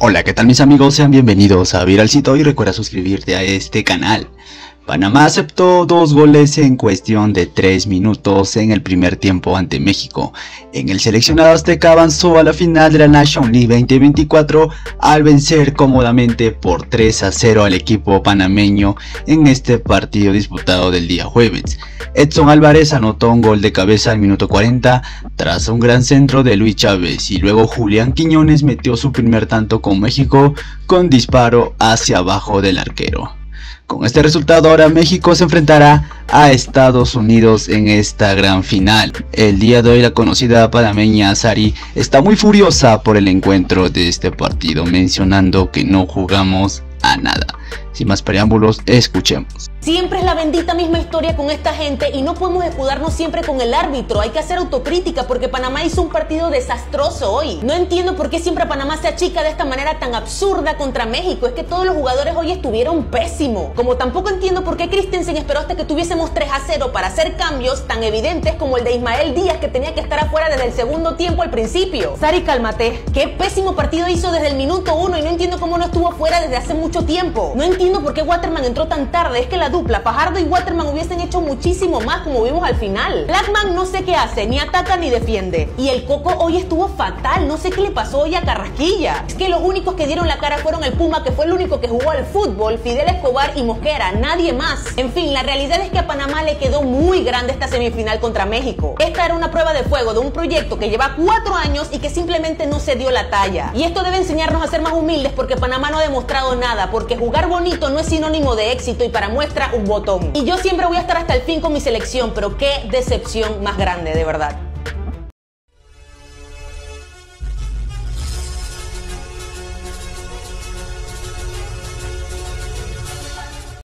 Hola, ¿qué tal mis amigos? Sean bienvenidos a Viralcito y recuerda suscribirte a este canal. Panamá aceptó 2 goles en cuestión de 3 minutos en el primer tiempo ante México. En el seleccionado azteca avanzó a la final de la Nations League 2024 al vencer cómodamente por 3-0 al equipo panameño en este partido disputado del día jueves. Edson Álvarez anotó un gol de cabeza al minuto 40 tras un gran centro de Luis Chávez y luego Julián Quiñones metió su primer tanto con México con disparo hacia abajo del arquero. Con este resultado ahora México se enfrentará a Estados Unidos en esta gran final. El día de hoy la conocida panameña Azari está muy furiosa por el encuentro de este partido, mencionando que no jugamos a nada. Sin más preámbulos, escuchemos. Siempre es la bendita misma historia con esta gente y no podemos escudarnos siempre con el árbitro. Hay que hacer autocrítica porque Panamá hizo un partido desastroso hoy. No entiendo por qué siempre Panamá se achica de esta manera tan absurda contra México. Es que todos los jugadores hoy estuvieron pésimo. Como tampoco entiendo por qué Christensen esperó hasta que tuviésemos 3-0 para hacer cambios tan evidentes como el de Ismael Díaz, que tenía que estar afuera desde el segundo tiempo al principio. Sari, cálmate. Qué pésimo partido hizo desde el minuto 1 y no entiendo cómo no estuvo afuera desde hace mucho tiempo. No entiendo por qué Waterman entró tan tarde. Es que la dupla Pajardo y Waterman hubiesen hecho muchísimo más, como vimos al final. Blackman no sé qué hace, ni ataca ni defiende. Y el Coco hoy estuvo fatal, no sé qué le pasó hoy a Carrasquilla. Es que los únicos que dieron la cara fueron el Puma, que fue el único que jugó al fútbol, Fidel Escobar y Mosquera, nadie más. En fin, la realidad es que a Panamá le quedó muy grande esta semifinal contra México. Esta era una prueba de fuego de un proyecto que lleva 4 años y que simplemente no se dio la talla. Y esto debe enseñarnos a ser más humildes porque Panamá no ha demostrado nada, porque jugar bonito no es sinónimo de éxito y para muestra un botón. Y yo siempre voy a estar hasta el fin con mi selección, pero qué decepción más grande, de verdad.